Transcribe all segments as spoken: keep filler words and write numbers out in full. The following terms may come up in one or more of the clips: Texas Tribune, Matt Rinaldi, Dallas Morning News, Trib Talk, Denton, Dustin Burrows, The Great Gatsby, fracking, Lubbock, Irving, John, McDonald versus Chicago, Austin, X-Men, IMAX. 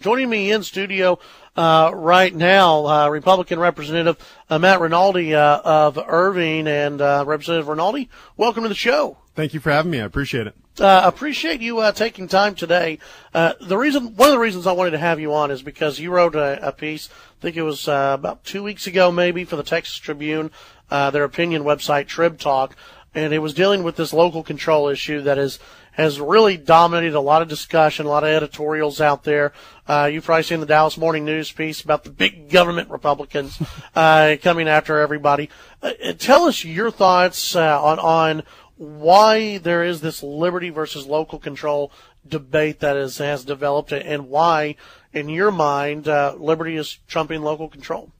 Joining me in studio uh, right now, uh, Republican Representative uh, Matt Rinaldi uh, of Irving. And uh, Representative Rinaldi, welcome to the show. Thank you for having me. I appreciate it. I uh, appreciate you uh, taking time today. Uh, the reason, one of the reasons I wanted to have you on is because you wrote a, a piece, I think it was uh, about two weeks ago maybe, for the Texas Tribune, uh, their opinion website, Trib Talk. And it was dealing with this local control issue that is has really dominated a lot of discussion, a lot of editorials out there. Uh, you've probably seen the Dallas Morning News piece about the big government Republicans uh, coming after everybody. Uh, tell us your thoughts uh, on, on why there is this liberty versus local control debate that is, has developed, and why, in your mind, uh, liberty is trumping local control.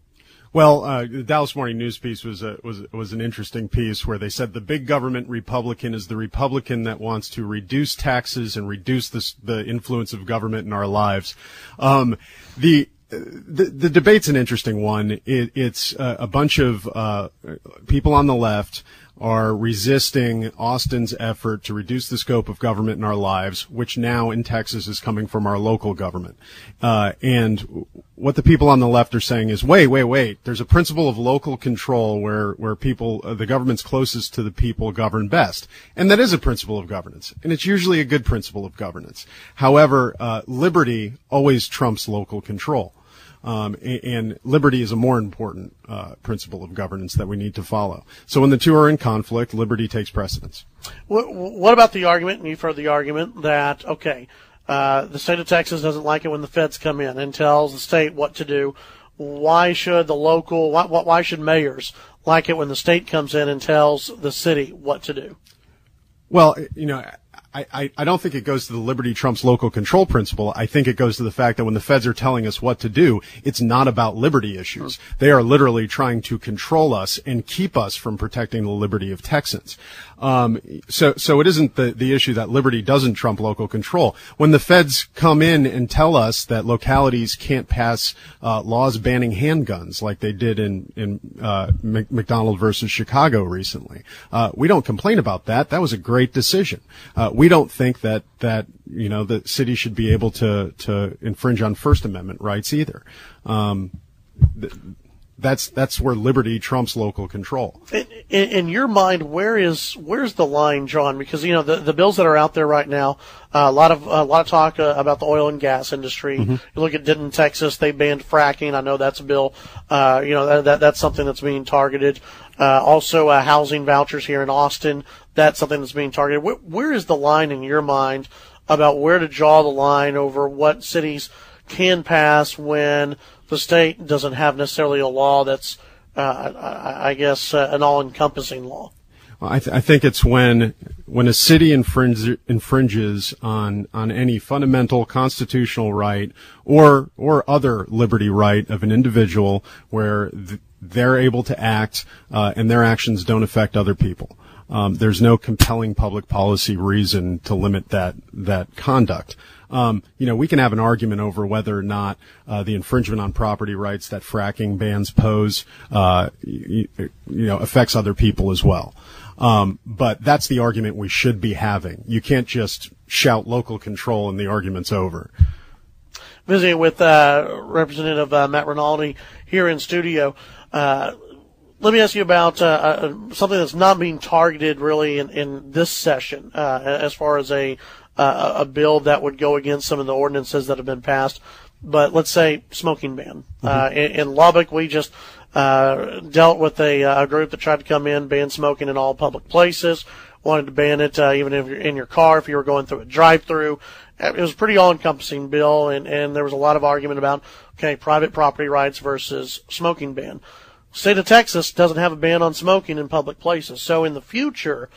Well, uh, the Dallas Morning News piece was a, was was an interesting piece where they said the big government Republican is the Republican that wants to reduce taxes and reduce this, the influence of government in our lives. Um, the, the the debate's an interesting one. It, it's uh, a bunch of uh, people on the left are resisting Austin's effort to reduce the scope of government in our lives, which now in Texas is coming from our local government. Uh, and what the people on the left are saying is, wait, wait, wait, there's a principle of local control where, where people, uh, the government's closest to the people govern best. And that is a principle of governance. And it's usually a good principle of governance. However, uh, liberty always trumps local control. Um, and, and liberty is a more important uh, principle of governance that we need to follow. So when the two are in conflict, liberty takes precedence. What, what about the argument, and you've heard the argument, that, okay, uh, the state of Texas doesn't like it when the feds come in and tells the state what to do. Why should the local, why, why should mayors like it when the state comes in and tells the city what to do? Well, you know, I, I don't think it goes to the liberty trumps local control principle. I think it goes to the fact that when the feds are telling us what to do, it's not about liberty issues. They are literally trying to control us and keep us from protecting the liberty of Texans. Um, so, so it isn't the, the issue that liberty doesn't trump local control. When the feds come in and tell us that localities can't pass, uh, laws banning handguns like they did in, in, uh, McDonald versus Chicago recently, uh, we don't complain about that. That was a great decision. Uh, we don't think that, that, you know, the city should be able to, to infringe on First Amendment rights either. Um, th- That's that's where liberty trumps local control. In, in your mind, where is where's the line drawn? Because you know the, the bills that are out there right now, uh, a lot of a lot of talk uh, about the oil and gas industry. Mm-hmm. You look at Denton, Texas; they banned fracking. I know that's a bill. Uh, you know that, that that's something that's being targeted. Uh, also, uh, housing vouchers here in Austin. That's something that's being targeted. Where, where is the line in your mind about where to draw the line over what cities can pass when the state doesn't have necessarily a law that's, uh, I, I guess, uh, an all-encompassing law? Well, I, th- I think it's when when a city infringe- infringes on on any fundamental constitutional right or or other liberty right of an individual, where th- they're able to act uh, and their actions don't affect other people. Um, there's no compelling public policy reason to limit that that conduct. Um, you know, we can have an argument over whether or not uh, the infringement on property rights that fracking bans pose, uh, you, you know, affects other people as well. Um, but that's the argument we should be having. You can't just shout local control and the argument's over. Visiting with uh, Representative uh, Matt Rinaldi here in studio. Uh, Let me ask you about uh, something that's not being targeted really in, in this session, uh, as far as a uh, a bill that would go against some of the ordinances that have been passed. But let's say smoking ban. Mm-hmm. Uh, in, in Lubbock, we just uh, dealt with a, a group that tried to come in, ban smoking in all public places. Wanted to ban it uh, even if you're in your car, if you were going through a drive-through. It was a pretty all-encompassing bill, and, and there was a lot of argument about okay, private property rights versus smoking ban. State of Texas doesn't have a ban on smoking in public places. So in the future,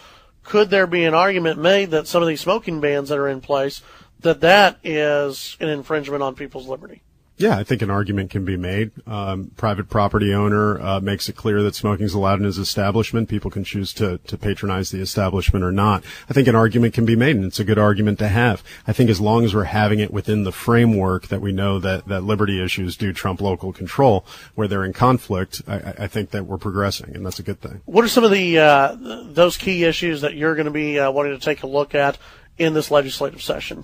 could there be an argument made that some of these smoking bans that are in place, that that is an infringement on people's liberty? Yeah, I think an argument can be made. Um, private property owner uh, makes it clear that smoking is allowed in his establishment. People can choose to, to patronize the establishment or not. I think an argument can be made, and it's a good argument to have. I think as long as we're having it within the framework that we know that, that liberty issues do trump local control, where they're in conflict, I, I think that we're progressing, and that's a good thing. What are some of the uh, those key issues that you're going to be uh, wanting to take a look at in this legislative session?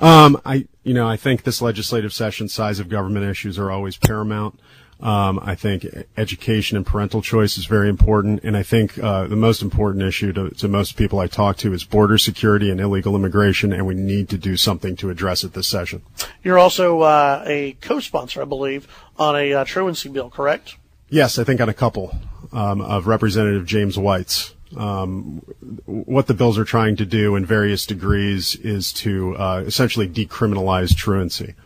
Um, I, you know, I think this legislative session, size of government issues are always paramount. Um, I think education and parental choice is very important. And I think, uh, the most important issue to, to most people I talk to is border security and illegal immigration. And we need to do something to address it this session. You're also, uh, a co-sponsor, I believe, on a uh, truancy bill, correct? Yes. I think on a couple, um, of Representative James White's. Um, what the bills are trying to do in various degrees is to uh, essentially decriminalize truancy,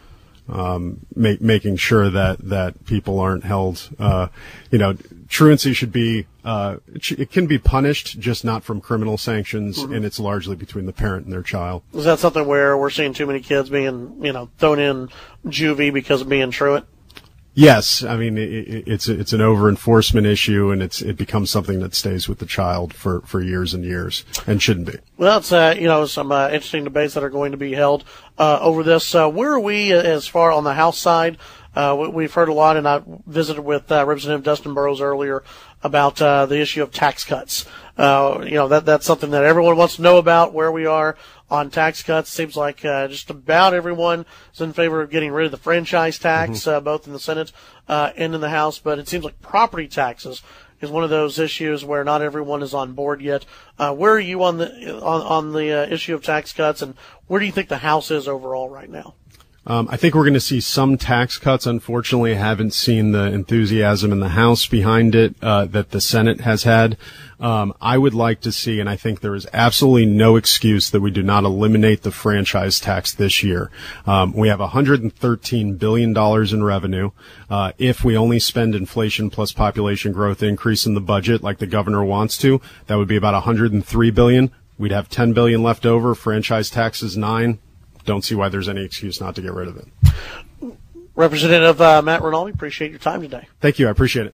um, make, making sure that, that people aren't held. Uh, you know, truancy should be uh, it can be punished, just not from criminal sanctions, mm-hmm. and it's largely between the parent and their child. Is that something where we're seeing too many kids being, you know, thrown in juvie because of being truant? Yes, I mean it, it's it's an over-enforcement issue, and it's it becomes something that stays with the child for, for years and years, and shouldn't be. Well, it's uh, you know some uh, interesting debates that are going to be held uh, over this. Uh, where are we as far on the House side? Uh, we've heard a lot, and I visited with uh, Representative Dustin Burrows earlier about uh, the issue of tax cuts. Uh, you know that that's something that everyone wants to know about, where we are on tax cuts. Seems like uh, just about everyone is in favor of getting rid of the franchise tax, mm-hmm. uh, both in the Senate uh, and in the House. But it seems like property taxes is one of those issues where not everyone is on board yet. Uh, where are you on the on, on the uh, issue of tax cuts, and where do you think the House is overall right now? Um, I think we're going to see some tax cuts. Unfortunately, I haven't seen the enthusiasm in the House behind it uh, that the Senate has had. Um, I would like to see, and I think there is absolutely no excuse that we do not eliminate the franchise tax this year. Um, we have one hundred thirteen billion dollars in revenue. Uh, if we only spend inflation plus population growth increase in the budget, like the governor wants to, that would be about one hundred three billion. We'd have ten billion left over. Franchise taxes nine. Don't see why there's any excuse not to get rid of it. Representative uh, Matt Rinaldi, appreciate your time today. Thank you. I appreciate it.